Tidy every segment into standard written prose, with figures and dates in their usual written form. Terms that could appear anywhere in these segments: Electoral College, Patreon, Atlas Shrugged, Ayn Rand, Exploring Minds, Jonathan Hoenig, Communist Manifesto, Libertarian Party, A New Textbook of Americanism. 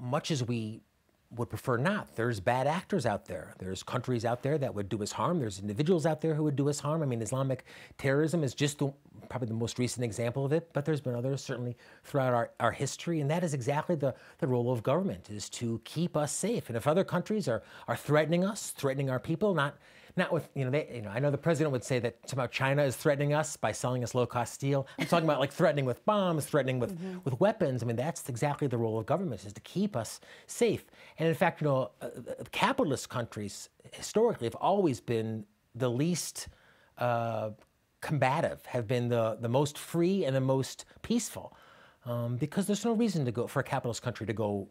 much as we would prefer not, there's bad actors out there. There's countries out there that would do us harm. There's individuals out there who would do us harm. I mean, Islamic terrorism is just probably the most recent example of it, but there's been others certainly throughout our history, and that is exactly the role of government, is to keep us safe. And if other countries are threatening us, threatening our people, not with, I know the president would say that somehow China is threatening us by selling us low-cost steel. I'm talking about like threatening with bombs, threatening with, with weapons. I mean, that's exactly the role of government, is to keep us safe. And in fact, capitalist countries historically have always been the least combative, have been the most free and the most peaceful, because there's no reason to go for a capitalist country to go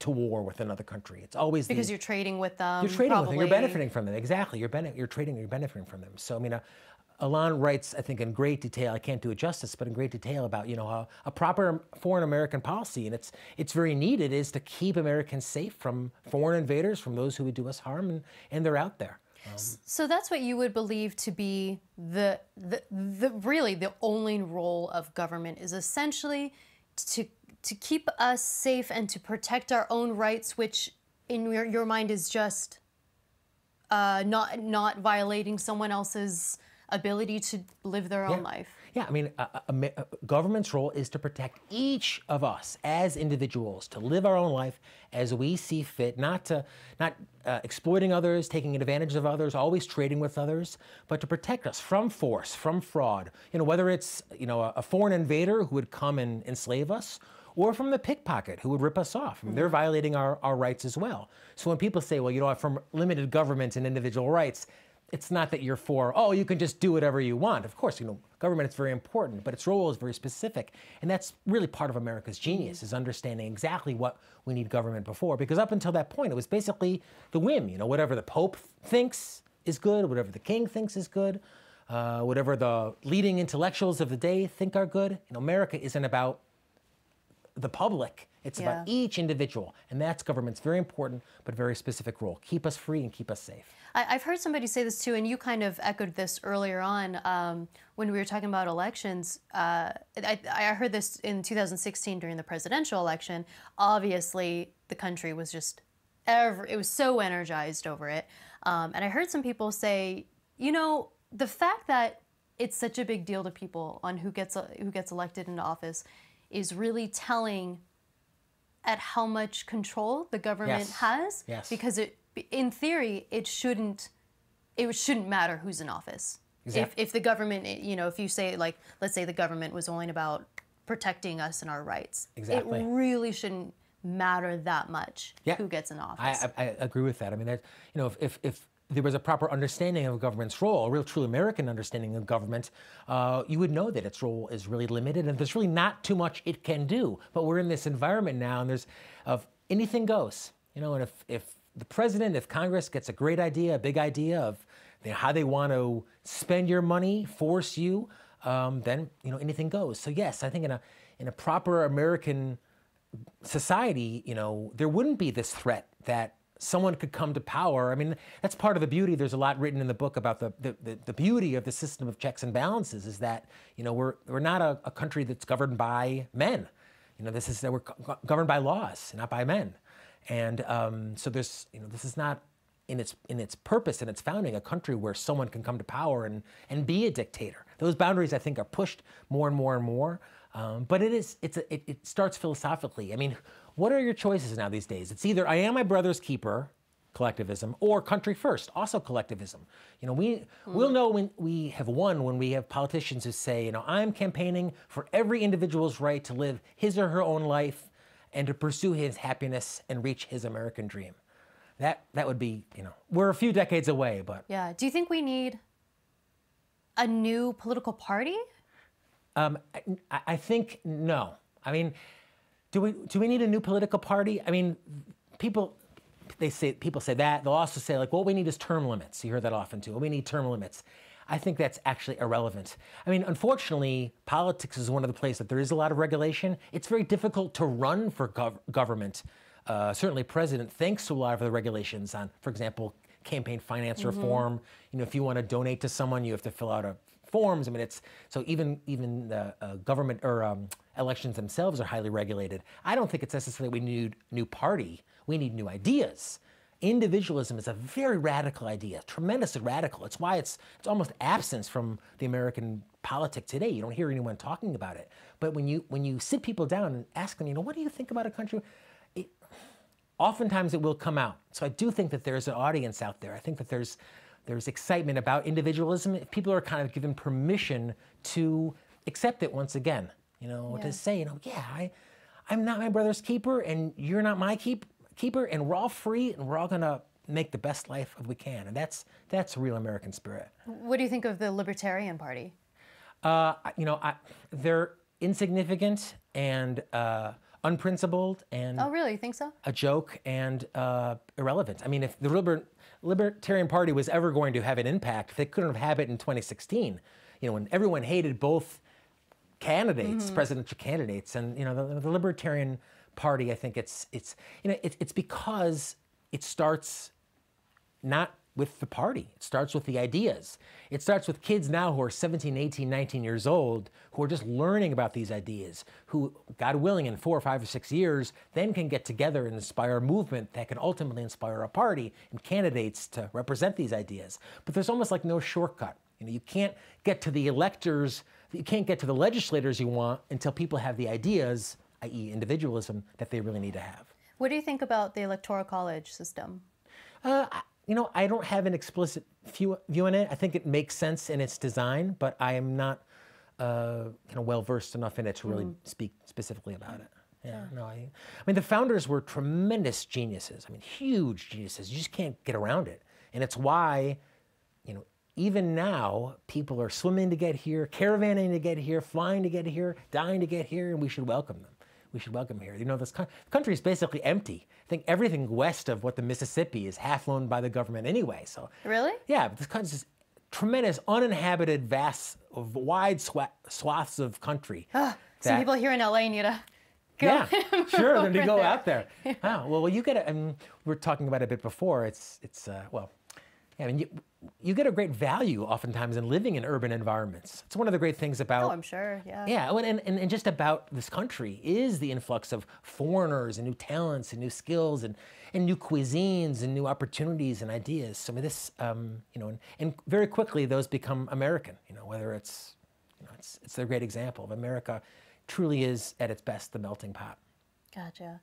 to war with another country. It's always because you're trading with them. You're trading with them. You're benefiting from them. Exactly. You're trading. You're benefiting from them. So I mean, Alan writes, I think, in great detail. I can't do it justice, but in great detail about a proper foreign American policy, and it's very needed, is to keep Americans safe from foreign invaders, from those who would do us harm, and they're out there. So that's what you would believe to be really the only role of government, is essentially to keep us safe and to protect our own rights, which in your mind is just not violating someone else's ability to live their own life. Yeah, I mean, government's role is to protect each of us as individuals, to live our own life as we see fit, not exploiting others, taking advantage of others, always trading with others, but to protect us from force, from fraud. Whether it's a foreign invader who would come and enslave us, or from the pickpocket who would rip us off. I mean, they're violating our rights as well. So when people say, well, from limited government and individual rights, it's not that you're for, oh, you can just do whatever you want. Of course, government is very important, but its role is very specific. And that's really part of America's genius, is understanding exactly what we need government before. Because up until that point, it was basically the whim. Whatever the Pope thinks is good, whatever the king thinks is good, whatever the leading intellectuals of the day think are good. America isn't about the public. It's about each individual, and that's government's very important but very specific role. Keep us free and keep us safe. I've heard somebody say this too, and you kind of echoed this earlier on when we were talking about elections. I heard this in 2016 during the presidential election. Obviously, the country was just, it was so energized over it. And I heard some people say, the fact that it's such a big deal to people on who gets elected into office is really telling at how much control the government has, because in theory, it shouldn't matter who's in office. Exactly. If the government, if you say, like, let's say the government was only about protecting us and our rights, it really shouldn't matter that much who gets in office. I agree with that. I mean, that, if there was a proper understanding of government's role, a real true American understanding of government, you would know that its role is really limited and there's really not too much it can do. But we're in this environment now, and there's, anything goes. And if the president, if Congress gets a great idea, a big idea of how they want to spend your money, force you, then, anything goes. So yes, I think in a proper American society, there wouldn't be this threat that someone could come to power. I mean, that's part of the beauty. There's a lot written in the book about the beauty of the system of checks and balances, is that we're not a country that's governed by men. This is that we're governed by laws, not by men. And so there's this is not in its purpose and its founding a country where someone can come to power and be a dictator. Those boundaries, I think, are pushed more and more and more. But it starts philosophically. I mean, what are your choices now these days? It's either I am my brother's keeper, collectivism, or country first, also collectivism. We'll know when we have won when we have politicians who say, I'm campaigning for every individual's right to live his or her own life and to pursue his happiness and reach his American dream. That would be, we're a few decades away, but. Yeah, do you think we need a new political party? I think no. I mean, do we need a new political party? I mean, people say that. They'll also say, like, what we need is term limits. You hear that often too. We need term limits. I think that's actually irrelevant. I mean, unfortunately, politics is one of the places that there is a lot of regulation. It's very difficult to run for government. Certainly, president thanks to a lot of the regulations on, for example, campaign finance reform. If you want to donate to someone, you have to fill out a forms. I mean, it's so even government or elections themselves are highly regulated. I don't think it's necessarily we need a new party. We need new ideas. Individualism is a very radical idea, tremendously radical. It's why it's almost absent from the American politic today. You don't hear anyone talking about it. But when you sit people down and ask them, you know, what do you think about a country? Oftentimes it will come out. So I do think that there's an audience out there. I think that there's excitement about individualism. If people are kind of given permission to accept it once again, you know, yeah. To say, you know, yeah, I'm not my brother's keeper and you're not my keeper, and we're all free and we're all gonna make the best life we can. And that's real American spirit. What do you think of the Libertarian Party? You know, they're insignificant and unprincipled and— Oh really, you think so? A joke and irrelevant. I mean, if the Libertarian Party was ever going to have an impact, they couldn't have had it in 2016. You know, when everyone hated both candidates, mm-hmm. presidential candidates, and you know, the Libertarian Party, I think it's because it starts not with the party. It starts with the ideas. It starts with kids now who are 17, 18, 19 years old, who are just learning about these ideas, who, God willing, in 4 or 5 or 6 years, then can get together and inspire a movement that can ultimately inspire a party and candidates to represent these ideas. But there's almost like no shortcut. You know, you can't get to the electors, you can't get to the legislators you want until people have the ideas, i.e. individualism, that they really need to have. What do you think about the Electoral College system? You know, I don't have an explicit view on it. I think it makes sense in its design, but I am not kind of well-versed enough in it to really speak specifically about it. Yeah, no, I mean, the founders were tremendous geniuses. I mean, huge geniuses. You just can't get around it. And it's why, you know, even now, people are swimming to get here, caravanning to get here, flying to get here, dying to get here, and we should welcome them. We should welcome here. You know, this country is basically empty. I think everything west of what the Mississippi is half owned by the government anyway, so. Really? Yeah, but this country is tremendous, uninhabited, vast, of wide swaths of country. Oh, some people here in LA need to go. Yeah, sure, then to go there. Out there. Yeah. Wow, well, you get, I mean, we were talking about it a bit before, well, I mean, you get a great value oftentimes in living in urban environments. It's one of the great things about— Oh, I'm sure, yeah. Yeah, and just about this country is the influx of foreigners and new talents and new skills and new cuisines and new opportunities and ideas. So I mean, this, you know, and very quickly those become American, you know, whether it's, you know, it's a great example of America truly is at its best the melting pot. Gotcha.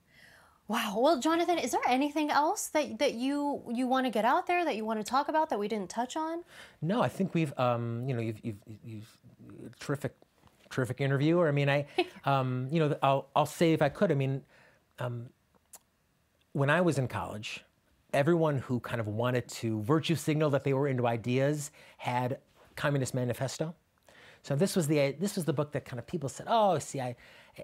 Wow. Well, Jonathan, is there anything else that you want to get out there, that you want to talk about, that we didn't touch on? No, I think we've, you know, you've terrific interviewer. I mean, you know, I'll say if I could, I mean, when I was in college, everyone who kind of wanted to virtue signal that they were into ideas had Communist Manifesto. So this was the book that kind of people said, oh, see,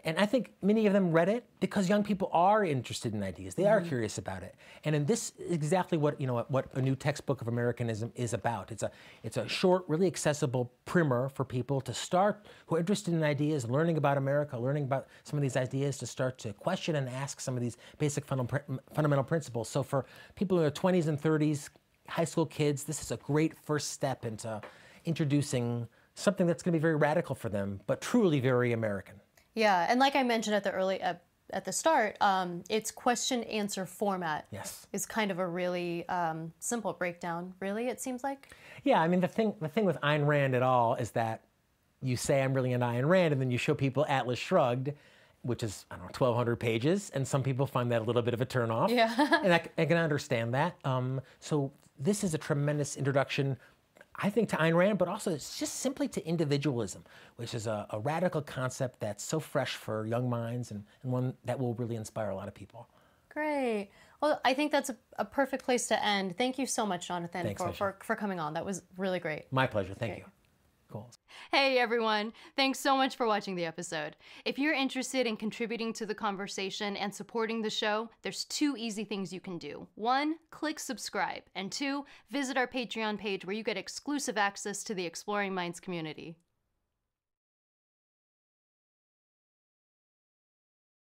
and I think many of them read it because young people are interested in ideas. They mm-hmm. are curious about it. And this is exactly what, you know, what A New Textbook of Americanism is about. It's a short, really accessible primer for people to start, who are interested in ideas, learning about America, learning about some of these ideas, to start to question and ask some of these basic fundamental principles. So for people in their 20s and 30s, high school kids, this is a great first step into introducing something that's going to be very radical for them, but truly very American. Yeah, and like I mentioned at the start, it's question answer format. Yes, is kind of a really simple breakdown. Really, it seems like. Yeah, I mean the thing with Ayn Rand at all is that you say I'm really into Ayn Rand, and then you show people Atlas Shrugged, which is, I don't know, 1,200 pages, and some people find that a little bit of a turnoff. Yeah, and I can understand that. So this is a tremendous introduction, I think, to Ayn Rand, but also it's just simply to individualism, which is a radical concept that's so fresh for young minds and one that will really inspire a lot of people. Great. Well, I think that's a perfect place to end. Thank you so much, Jonathan, for coming on. That was really great. My pleasure. Thank you. Cool. Hey everyone, thanks so much for watching the episode. If you're interested in contributing to the conversation and supporting the show, there's 2 easy things you can do. 1, click subscribe, and 2, visit our Patreon page where you get exclusive access to the Exploring Minds community.